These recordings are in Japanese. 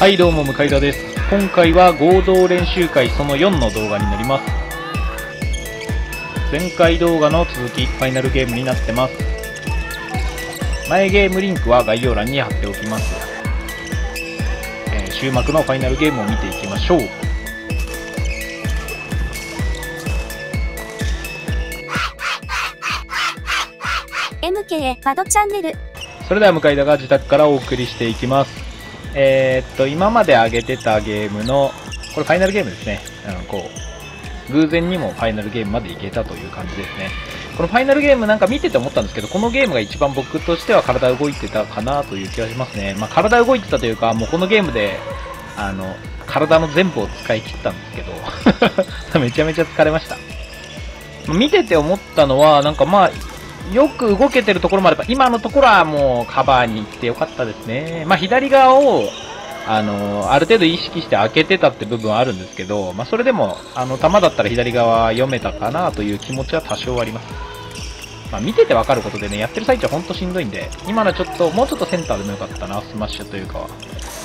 はいどうも、向田です。今回は合同練習会その4の動画になります。前回動画の続き、ファイナルゲームになってます。前ゲームリンクは概要欄に貼っておきます。終幕のファイナルゲームを見ていきましょう。MKバドチャンネル。それでは向田が自宅からお送りしていきます。今まで上げてたゲームの、これファイナルゲームですね。偶然にもファイナルゲームまでいけたという感じですね。このファイナルゲームなんか見てて思ったんですけど、このゲームが一番僕としては体動いてたかなという気がしますね。まあ体動いてたというか、もうこのゲームで、体の全部を使い切ったんですけど、めちゃめちゃ疲れました。見てて思ったのは、なんかまあ、よく動けてるところもあれば、今のところはもうカバーに行ってよかったですね。まあ、左側を、ある程度意識して開けてたって部分はあるんですけど、まあ、それでも、球だったら左側読めたかなという気持ちは多少あります。まあ、見ててわかることでね、やってる最中はほんとしんどいんで、今のはちょっと、もうちょっとセンターでもよかったな、スマッシュというかは。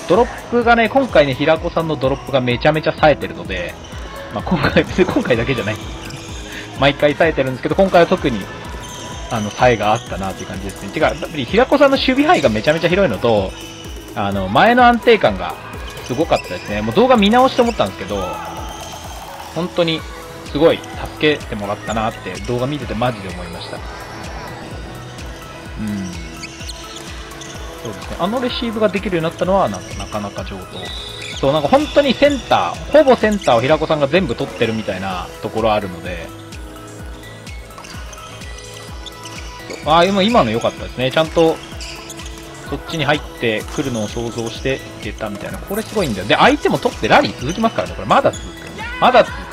ドロップがね、今回ね、平子さんのドロップがめちゃめちゃ冴えてるので、まあ、別に今回だけじゃない。毎回冴えてるんですけど、今回は特に、差異があったなっていう感じですね。てか、やっぱり平子さんの守備範囲がめちゃめちゃ広いのと、前の安定感がすごかったですね。もう動画見直して思ったんですけど、本当にすごい助けてもらったなって動画見ててマジで思いました。そうですね。レシーブができるようになったのは、なかなか上等。そう、なんか本当にセンター、ほぼセンターを平子さんが全部取ってるみたいなところあるので、今の良かったですね。ちゃんと、そっちに入ってくるのを想像していけたみたいな。これすごいんだよ。で、相手も取ってラリー続きますからね。これまだ続く。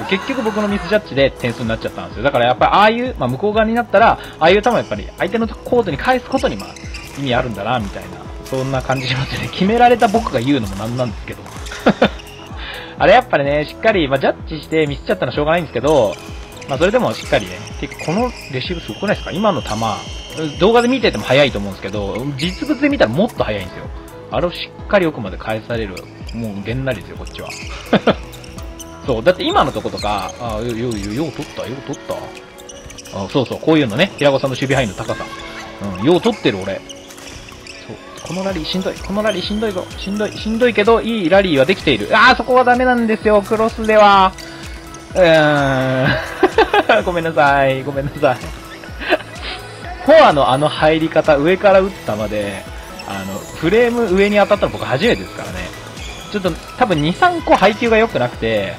結局僕のミスジャッジで点数になっちゃったんですよ。だからやっぱり向こう側になったら、ああいう球はやっぱり相手のコートに返すことに、意味あるんだな、みたいな。そんな感じしますよね。決められた僕が言うのもなんなんですけど。あれやっぱりね、しっかり、ジャッジしてミスっちゃったのはしょうがないんですけど、それでもしっかりね。このレシーブすごくないですか？今の球、動画で見てても速いと思うんですけど、実物で見たらもっと速いんですよ。あれをしっかり奥まで返される。もうげんなりですよ、こっちは。そう、だって今のとことか、よう取った。そうそう、こういうのね。平子さんの守備範囲の高さ。よう取ってる、俺。そう、このラリーしんどいぞ。しんどいけど、いいラリーはできている。そこはダメなんですよ、クロスでは。ごめんなさい。フォアの入り方、上から打ったまで、フレーム上に当たったの僕初めてですからね。ちょっと多分2、3個配球が良くなくて、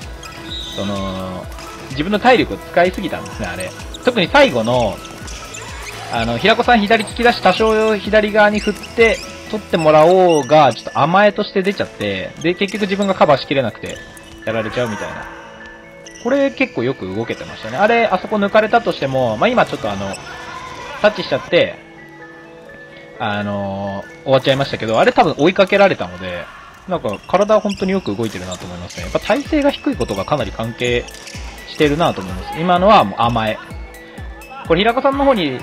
自分の体力を使いすぎたんですね、あれ。特に最後の、平子さん左利きだし、多少左側に振って、取ってもらおうが、ちょっと甘えとして出ちゃって、で、結局自分がカバーしきれなくて、やられちゃうみたいな。これ結構よく動けてましたね。あそこ抜かれたとしても、今ちょっとタッチしちゃって、終わっちゃいましたけど、あれ多分追いかけられたので、なんか体は本当によく動いてるなと思いますね。やっぱ体勢が低いことがかなり関係してるなと思います。今のはもう甘え。これ平子さんの方に、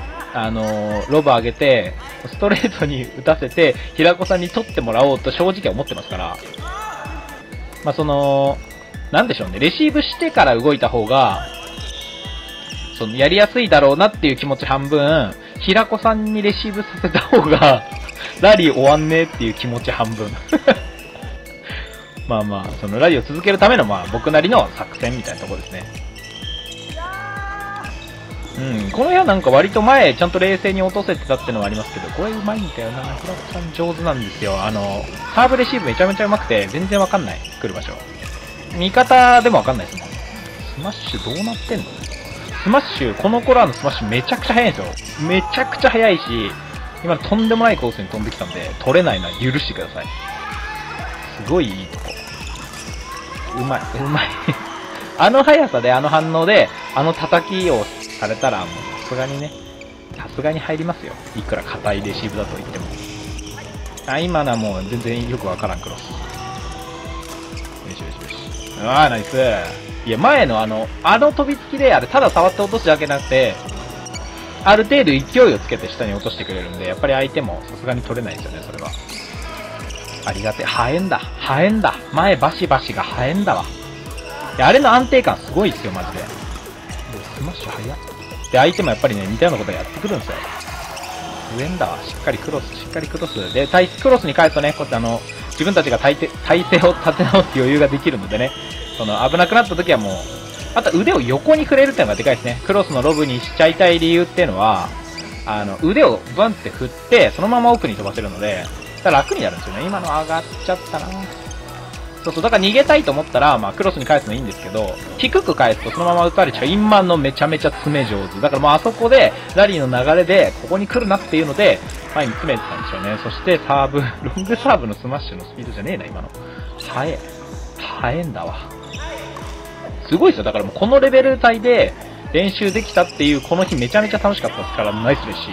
ロブ上げて、ストレートに打たせて、平子さんに取ってもらおうと正直は思ってますから、なんでしょうね。レシーブしてから動いた方が、やりやすいだろうなっていう気持ち半分、平子さんにレシーブさせた方が、ラリー終わんねえっていう気持ち半分。ラリーを続けるための、僕なりの作戦みたいなところですね。この部屋なんか割と前、ちゃんと冷静に落とせてたってのはありますけど、これ上手いんだよな。平子さん上手なんですよ。サーブレシーブめちゃめちゃ上手くて、全然わかんない。来る場所。味方でもわかんないですもん。スマッシュどうなってんの？スマッシュ、この頃のスマッシュめちゃくちゃ速いんですよ。めちゃくちゃ速いし、今とんでもないコースに飛んできたんで、取れないのは許してください。すごいいいとこ。うまい。速さで、反応で、叩きをされたら、もうさすがに入りますよ。いくら硬いレシーブだと言っても。今のはもう全然よくわからんクロス。ナイス。いや、前の飛びつきで、ただ触って落とすだけじゃなくて、ある程度勢いをつけて下に落としてくれるんで、やっぱり相手もさすがに取れないですよね、それは。ありがてえ。ハエンだ。ハエンだ。前バシバシがハエンだわ。いや、あれの安定感すごいっすよ、マジで。スマッシュ早っ。で、相手もやっぱりね、似たようなことやってくるんですよ。上んだわ。しっかりクロス、しっかりクロス。で、クロスに返すとね、こうやって自分たちが体勢を立て直す余裕ができるのでね、その危なくなった時はもう、また腕を横に振れるっていうのがでかいですね。クロスのロブにしちゃいたい理由っていうのは、腕をブンって振って、そのまま奥に飛ばせるので、だから楽になるんですよね。今の上がっちゃったな。そうそう、だから逃げたいと思ったら、まあクロスに返すのいいんですけど、低く返すとそのまま打たれちゃう。インマンのめちゃめちゃ詰め上手。だからもうあそこで、ラリーの流れで、ここに来るなっていうので、前に詰めてたんでしょうね。そしてサーブ、ロングサーブのスマッシュのスピードじゃねえな、今の。早えんだわ。すごいですよ。だからもうこのレベル帯で練習できたっていう、この日めちゃめちゃ楽しかったですから、ナイスレシー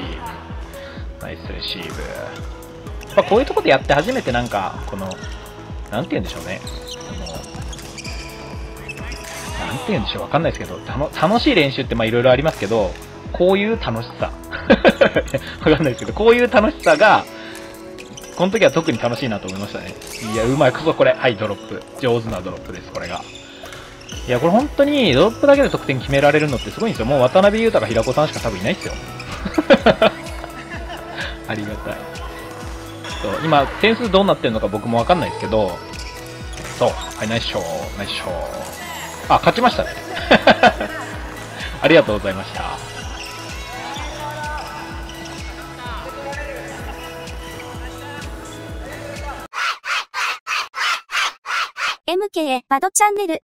ブ。ナイスレシーブ。まあこういうとこでやって初めてなんか、なんて言うんでしょうね。なんて言うんでしょう、わかんないですけど、楽しい練習ってまあいろいろありますけど、こういう楽しさ。わかんないですけど、こういう楽しさが、この時は特に楽しいなと思いましたね。いや、うまい。これ。はい、ドロップ。上手なドロップです、これが。いや、これ本当に、ドロップだけで得点決められるのってすごいんですよ。もう渡辺裕太か平子さんしか多分いないですよ。ありがたい。今、点数どうなってるのか僕もわかんないですけど、そう、はい、ナイスショー、ナイスショー。あ、勝ちましたね。ありがとうございました。MK バドチャンネル。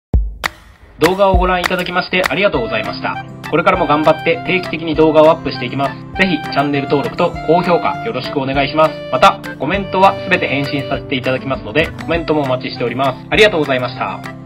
動画をご覧いただきましてありがとうございました。これからも頑張って定期的に動画をアップしていきます。ぜひチャンネル登録と高評価よろしくお願いします。また、コメントは全て返信させていただきますので、コメントもお待ちしております。ありがとうございました。